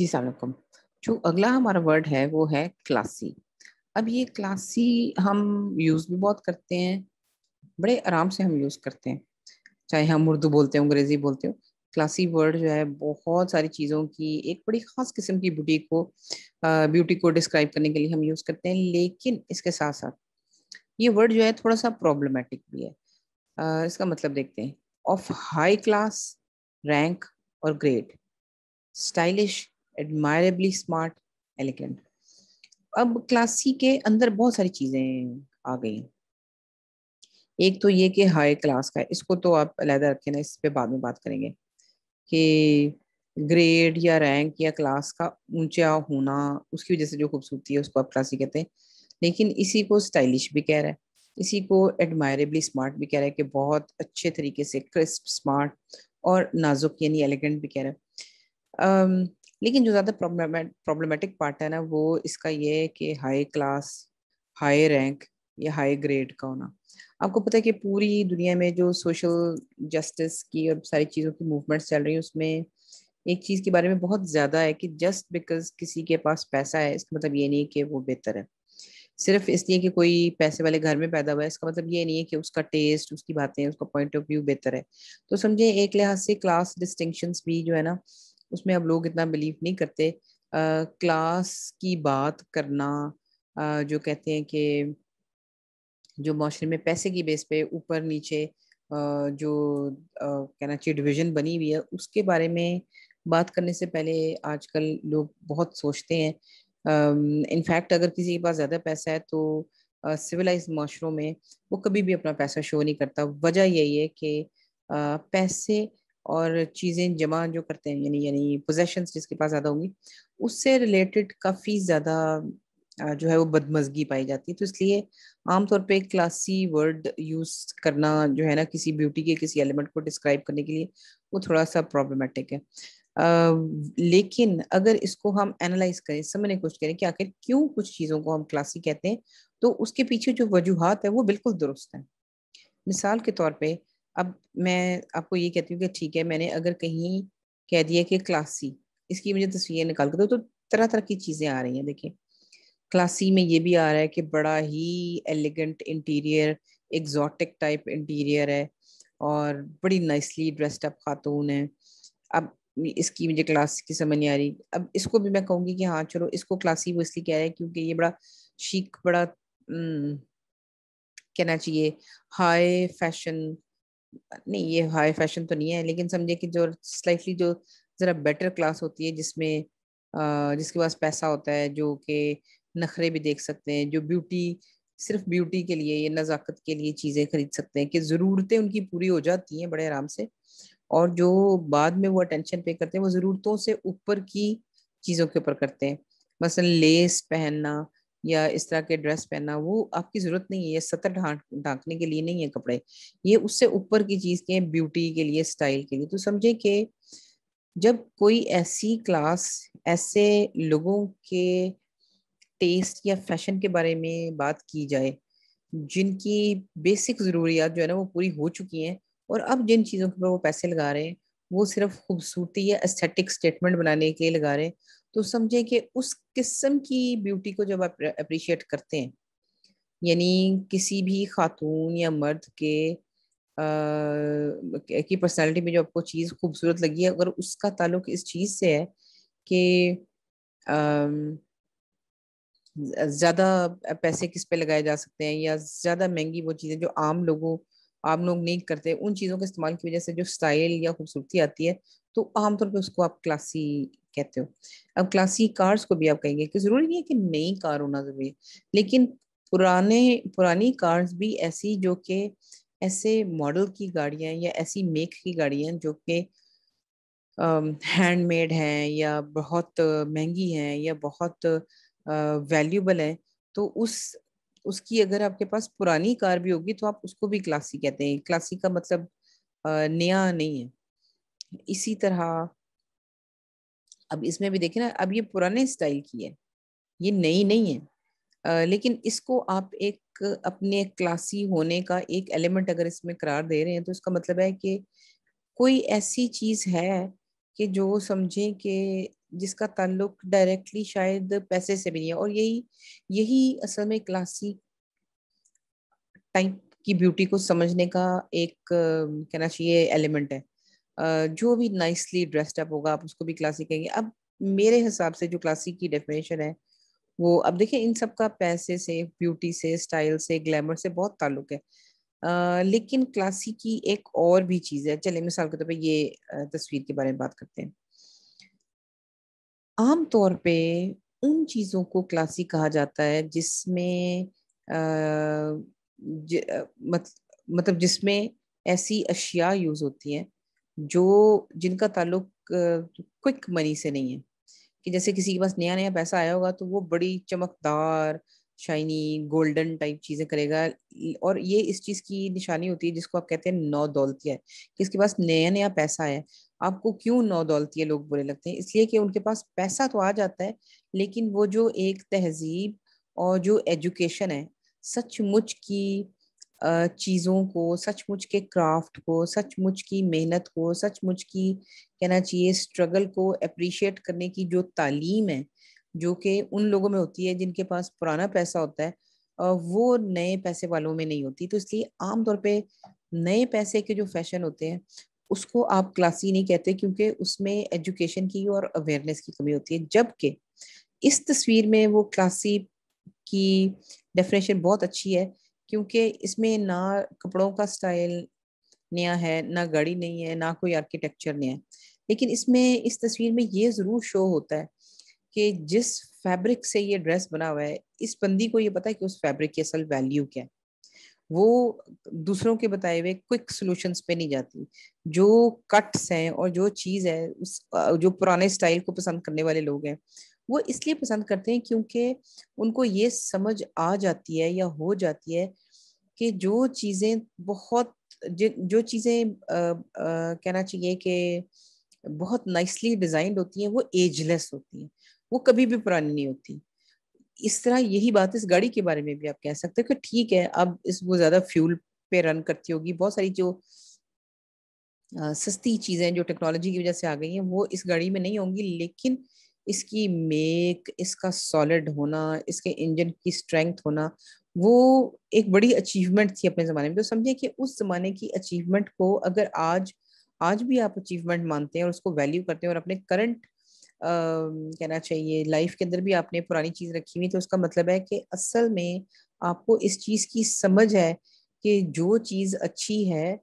जी अस्सलाम वालेकुम। जो अगला हमारा वर्ड है वो है क्लासी। अब ये क्लासी हम यूज़ भी बहुत करते हैं, बड़े आराम से हम यूज़ करते हैं, चाहे हम उर्दू बोलते हो अंग्रेज़ी बोलते हो। क्लासी वर्ड जो है बहुत सारी चीज़ों की एक बड़ी ख़ास किस्म की ब्यूटी को डिस्क्राइब करने के लिए हम यूज़ करते हैं। लेकिन इसके साथ साथ ये वर्ड जो है थोड़ा सा प्रॉब्लमेटिक भी है। इसका मतलब देखते हैं, ऑफ हाई क्लास, रैंक और grade, stylish, admirably smart, elegant. अब क्लासी के अंदर बहुत सारी चीज़ें आ गई। एक तो ये कि हाई क्लास का है, इसको तो आप अलहदा रखें ना, इस पर बाद में बात करेंगे कि ग्रेड या रैंक या क्लास का ऊंचा होना, उसकी वजह से जो खूबसूरती है उसको आप क्लासी कहते हैं। लेकिन इसी को स्टाइलिश भी कह रहा है, इसी को एडमायरेबली स्मार्ट भी कह रहा है कि बहुत अच्छे तरीके से क्रिस्प, स्मार्ट और नाजुक यानी एलिगेंट भी कह रहा है। लेकिन जो ज़्यादा प्रॉब्लमेटिक पार्ट है ना, वो इसका ये है कि हाई क्लास, हाई रैंक या हाई ग्रेड का होना। आपको पता है कि पूरी दुनिया में जो सोशल जस्टिस की और सारी चीज़ों की मूवमेंट्स चल रही हैं, उसमें एक चीज़ के बारे में बहुत ज़्यादा है कि जस्ट बिकॉज किसी के पास पैसा है इसका मतलब ये नहीं कि वो बेहतर है। सिर्फ इसलिए कि कोई पैसे वाले घर में पैदा हुआ है इसका मतलब ये नहीं है कि उसका टेस्ट, उसकी बातें, उसका पॉइंट ऑफ व्यू बेहतर है। तो समझे एक लिहाज से क्लास डिस्टिंक्शंस भी जो है ना, उसमें अब लोग इतना बिलीव नहीं करते। क्लास की बात करना, जो कहते हैं कि जो माशरे में पैसे की बेस पे ऊपर नीचे जो कहना चाहिए डिवीज़न बनी हुई है, उसके बारे में बात करने से पहले आजकल लोग बहुत सोचते हैं। इनफैक्ट अगर किसी के पास ज़्यादा पैसा है तो सिविलाइज माशरों में वो कभी भी अपना पैसा शो नहीं करता। वजह यही है कि पैसे और चीज़ें जमा जो करते हैं यानी पोजेशंस जिसके पास ज़्यादा होंगी, उससे रिलेटेड काफ़ी ज़्यादा जो है वो बदमज़गी पाई जाती है। तो इसलिए आमतौर पे क्लासी वर्ड यूज़ करना जो है ना, किसी ब्यूटी के किसी एलिमेंट को डिस्क्राइब करने के लिए, वो थोड़ा सा प्रॉब्लमेटिक है। लेकिन अगर इसको हम एनालाइज करें, समझने की कोशिश करें कि आखिर क्यों कुछ चीज़ों को हम क्लासी कहते हैं, तो उसके पीछे जो वजूहत है वो बिल्कुल दुरुस्त है। मिसाल के तौर पर अब मैं आपको ये कहती हूँ कि ठीक है, मैंने अगर कहीं कह दिया कि क्लासी, इसकी मुझे तस्वीरें निकाल के दो, तो तरह तरह की चीज़ें आ रही हैं। देखिए क्लासी में ये भी आ रहा है कि बड़ा ही elegant interior, exotic type interior है और बड़ी नाइसली ड्रेस्ड अप खातून है। अब इसकी मुझे क्लास की समझ नहीं आ रही। अब इसको भी मैं कहूँगी कि हाँ चलो, इसको क्लासी वो इसलिए कह रहे हैं क्योंकि ये बड़ा शीक, बड़ा कहना चाहिए हाई फैशन, नहीं ये हाई फैशन तो नहीं है, लेकिन समझे कि जो स्लाइटली जो ज़रा बेटर क्लास होती है, जिसमें जिसके पास पैसा होता है, जो कि नखरे भी देख सकते हैं, जो ब्यूटी सिर्फ ब्यूटी के लिए या नज़ाकत के लिए चीज़ें खरीद सकते हैं कि ज़रूरतें उनकी पूरी हो जाती हैं बड़े आराम से, और जो बाद में वो अटेंशन पे करते हैं वो ज़रूरतों से ऊपर की चीज़ों के ऊपर करते हैं। मसलन लेस पहनना या इस तरह के ड्रेस पहनना, वो आपकी ज़रूरत नहीं है, ये सतर ढांकने के लिए नहीं है कपड़े, ये उससे ऊपर की चीज़ के ब्यूटी के लिए, स्टाइल के लिए। तो समझे कि जब कोई ऐसी क्लास ऐसे लोगों के टेस्ट या फैशन के बारे में बात की जाए जिनकी बेसिक ज़रूरियात जो है ना वो पूरी हो चुकी हैं, और अब जिन चीज़ों के ऊपर वो पैसे लगा रहे हैं वो सिर्फ खूबसूरती या एस्थेटिक स्टेटमेंट बनाने के लिए लगा रहे हैं, तो समझे कि उस किस्म की ब्यूटी को जब आप अप्रिशिएट करते हैं, यानी किसी भी खातून या मर्द के की पर्सनालिटी में जो आपको चीज़ खूबसूरत लगी है, अगर उसका ताल्लुक इस चीज़ से है कि ज़्यादा पैसे किस पे लगाए जा सकते हैं या ज़्यादा महंगी वो चीज़ें जो आम लोग नहीं करते, उन चीज़ों के इस्तेमाल की वजह से जो स्टाइल या खूबसूरती आती है, तो आमतौर पे उसको आप क्लासी कहते हो। अब क्लासी कार्स को भी आप कहेंगे कि ज़रूरी नहीं है कि नई कार होना ज़रूरी है, लेकिन पुरानी कार्स भी ऐसी जो कि ऐसे मॉडल की गाड़ियाँ या ऐसी मेक की गाड़ियाँ जो कि हैंडमेड हैं या बहुत महंगी हैं या बहुत वैल्यूबल है, तो उसकी अगर आपके पास पुरानी कार भी होगी तो आप उसको भी क्लासी कहते हैं। क्लासी का मतलब नया नहीं है। इसी तरह अब इसमें भी देखें ना, अब ये पुराने स्टाइल की है, ये नई नहीं है, लेकिन इसको आप एक अपने क्लासी होने का एक एलिमेंट अगर इसमें करार दे रहे हैं, तो इसका मतलब है कि कोई ऐसी चीज़ है कि जो समझें कि जिसका ताल्लुक डायरेक्टली शायद पैसे से भी नहीं है। और यही असल में क्लासिक टाइप की ब्यूटी को समझने का एक कहना चाहिए एलिमेंट है। जो भी नाइसली ड्रेस्ड अप होगा आप उसको भी क्लासिक कहेंगे। अब मेरे हिसाब से जो क्लासिक की डेफिनेशन है वो, अब देखिए इन सब का पैसे से, ब्यूटी से, स्टाइल से, ग्लैमर से बहुत ताल्लुक है। लेकिन क्लासिक की एक और भी चीज है। चले मिसाल के तौर पे ये तस्वीर के बारे में बात करते हैं। आम तौर पे उन चीजों को क्लासिक कहा जाता है जिसमें मतलब जिसमें ऐसी अशिया यूज होती हैं जिनका ताल्लुक क्विक मनी से नहीं है। कि जैसे किसी के पास नया नया पैसा आया होगा तो वो बड़ी चमकदार, शाइनी, गोल्डन टाइप चीजें करेगा। और ये इस चीज की निशानी होती है जिसको आप कहते हैं नौ दौलतिया है, कि इसके पास नया नया पैसा है। आपको क्यों नौ दौलतिया लोग बुरे लगते हैं? इसलिए कि उनके पास पैसा तो आ जाता है, लेकिन वो जो एक तहजीब और जो एजुकेशन है, सचमुच की चीज़ों को, सचमुच के क्राफ्ट को, सचमुच की मेहनत को, सचमुच की कहना चाहिए स्ट्रगल को अप्रिशिएट करने की जो तालीम है, जो कि उन लोगों में होती है जिनके पास पुराना पैसा होता है, वो नए पैसे वालों में नहीं होती। तो इसलिए आमतौर पे नए पैसे के जो फैशन होते हैं उसको आप क्लासी नहीं कहते, क्योंकि उसमें एजुकेशन की और अवेयरनेस की कमी होती है। जबकि इस तस्वीर में वो क्लासी की डेफिनेशन बहुत अच्छी है, क्योंकि इसमें ना कपड़ों का स्टाइल नया है, ना गाड़ी नहीं है, ना कोई आर्किटेक्चर नया है। लेकिन इसमें, इस तस्वीर में ये ज़रूर शो होता है कि जिस फैब्रिक से ये ड्रेस बना हुआ है, इस बंदी को ये पता है कि उस फैब्रिक की असल वैल्यू क्या है। वो दूसरों के बताए हुए क्विक सॉल्यूशंस पे नहीं जाती। जो कट्स हैं और जो चीज़ है, उस जो पुराने स्टाइल को पसंद करने वाले लोग हैं, वो इसलिए पसंद करते हैं क्योंकि उनको ये समझ आ जाती है या हो जाती है कि जो चीज़ें कहना चाहिए कि बहुत नाइसली डिज़ाइंड होती हैं, वो एजलेस होती हैं, वो कभी भी पुरानी नहीं होती। इस तरह यही बात इस गाड़ी के बारे में भी आप कह सकते हो कि ठीक है, अब वो ज़्यादा फ्यूल पे रन करती होगी। बहुत सारी जो सस्ती चीज़ें जो टेक्नोलॉजी की वजह से आ गई हैं वो इस गाड़ी में नहीं होंगी, लेकिन इसकी मेक, इसका सॉलिड होना, इसके इंजन की स्ट्रेंथ होना, वो एक बड़ी अचीवमेंट थी अपने ज़माने में। तो समझे कि उस ज़माने की अचीवमेंट को अगर आज भी आप अचीवमेंट मानते हैं और उसको वैल्यू करते हैं, और अपने करंट कहना चाहिए लाइफ के अंदर भी आपने पुरानी चीज़ रखी हुई, तो उसका मतलब है कि असल में आपको इस चीज़ की समझ है कि जो चीज़ अच्छी है,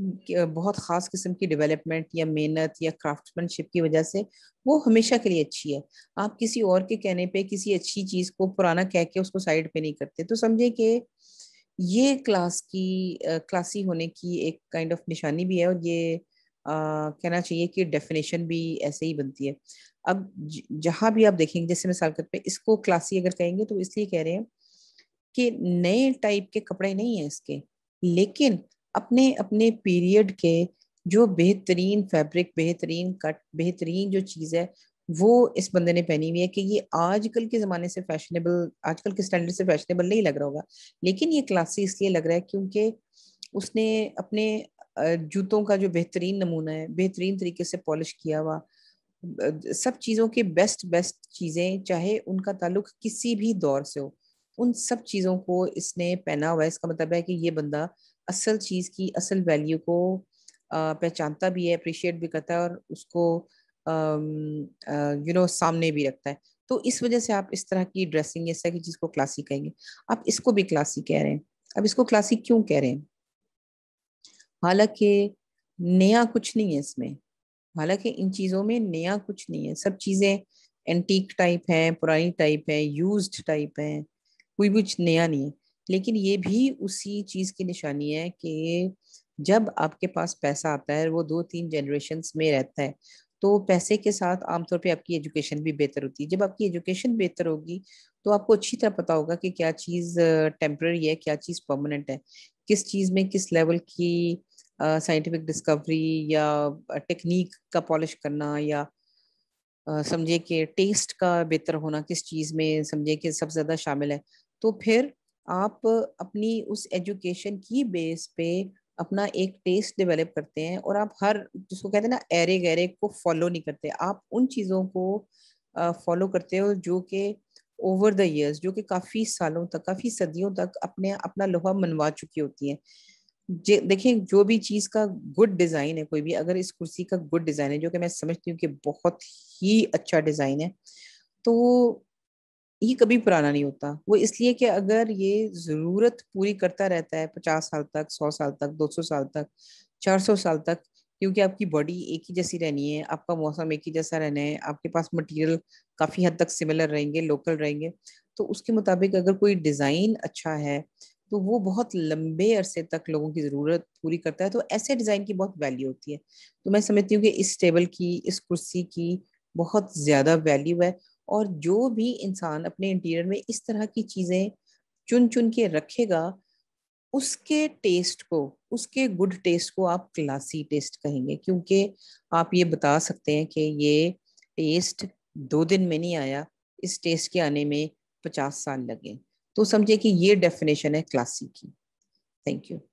बहुत ख़ास किस्म की डेवलपमेंट या मेहनत या क्राफ्ट्समैनशिप की वजह से, वो हमेशा के लिए अच्छी है। आप किसी और के कहने पे किसी अच्छी चीज़ को पुराना कह के उसको साइड पे नहीं करते। तो समझे कि ये क्लासी होने की एक काइंड ऑफ निशानी भी है, और ये कहना चाहिए कि डेफिनेशन भी ऐसे ही बनती है। अब जहाँ भी आप देखेंगे, जैसे मिसाल के तौर पे इसको क्लासी अगर कहेंगे तो इसलिए कह रहे हैं कि नए टाइप के कपड़े नहीं हैं इसके, लेकिन अपने अपने पीरियड के जो बेहतरीन फैब्रिक, बेहतरीन कट, बेहतरीन जो चीज़ है वो इस बंदे ने पहनी हुई है। कि ये आजकल के ज़माने से फैशनेबल, आजकल के स्टैंडर्ड से फैशनेबल नहीं लग रहा होगा, लेकिन ये क्लासी इसलिए लग रहा है क्योंकि उसने अपने जूतों का जो बेहतरीन नमूना है, बेहतरीन तरीके से पॉलिश किया हुआ, सब चीज़ों के बेस्ट चीज़ें, चाहे उनका ताल्लुक किसी भी दौर से हो, उन सब चीज़ों को इसने पहना हुआ है। इसका मतलब है कि ये बंदा असल चीज़ की असल वैल्यू को पहचानता भी है, अप्रिशिएट भी करता है, और उसको सामने भी रखता है। तो इस वजह से आप इस तरह की ड्रेसिंग, इस तरह की चीज़ को क्लासिक कहेंगे। आप इसको भी क्लासिक कह रहे हैं। अब इसको क्लासिक क्यों कह रहे हैं? हालांकि नया कुछ नहीं है इसमें, हालांकि इन चीज़ों में नया कुछ नहीं है। सब चीज़ें एंटीक टाइप हैं, पुरानी टाइप हैं, यूज्ड टाइप हैं, कोई कुछ नया नहीं है। लेकिन ये भी उसी चीज़ की निशानी है कि जब आपके पास पैसा आता है, वो 2-3 जनरेशन्स में रहता है, तो पैसे के साथ आमतौर पे आपकी एजुकेशन भी बेहतर होती है। जब आपकी एजुकेशन बेहतर होगी तो आपको अच्छी तरह पता होगा कि क्या चीज़ टेम्पररी है, क्या चीज़ परमानेंट है, किस चीज़ में किस लेवल की साइंटिफिक डिस्कवरी या टेक्निक का पॉलिश करना, या समझे कि टेस्ट का बेहतर होना किस चीज़ में समझे कि सबसे ज़्यादा शामिल है। तो फिर आप अपनी उस एजुकेशन की बेस पे अपना एक टेस्ट डेवलप करते हैं और आप हर जिसको कहते हैं ना एरे गैरे को फॉलो नहीं करते, आप उन चीज़ों को फॉलो करते हो जो कि ओवर द ईयर्स, जो कि काफ़ी सालों तक, काफ़ी सदियों तक अपने अपना लोहा मनवा चुकी होती हैं। देखिए जो भी चीज़ का गुड डिज़ाइन है, कोई भी अगर इस कुर्सी का गुड डिज़ाइन है जो कि मैं समझती हूँ कि बहुत ही अच्छा डिज़ाइन है, तो ये कभी पुराना नहीं होता। वो इसलिए कि अगर ये ज़रूरत पूरी करता रहता है 50 साल तक, 100 साल तक, 200 साल तक, 400 साल तक, क्योंकि आपकी बॉडी एक ही जैसी रहनी है, आपका मौसम एक ही जैसा रहना है, आपके पास मटेरियल काफ़ी हद तक सिमिलर रहेंगे, लोकल रहेंगे। तो उसके मुताबिक अगर कोई डिज़ाइन अच्छा है तो वो बहुत लंबे अरसे तक लोगों की ज़रूरत पूरी करता है, तो ऐसे डिज़ाइन की बहुत वैल्यू होती है। तो मैं समझती हूँ कि इस टेबल की, इस कुर्सी की बहुत ज़्यादा वैल्यू है, और जो भी इंसान अपने इंटीरियर में इस तरह की चीज़ें चुन चुन के रखेगा, उसके टेस्ट को, उसके गुड टेस्ट को आप क्लासी टेस्ट कहेंगे, क्योंकि आप ये बता सकते हैं कि ये टेस्ट 2 दिन में नहीं आया, इस टेस्ट के आने में 50 साल लगे। तो समझिए कि ये डेफिनेशन है क्लासी की। Thank you.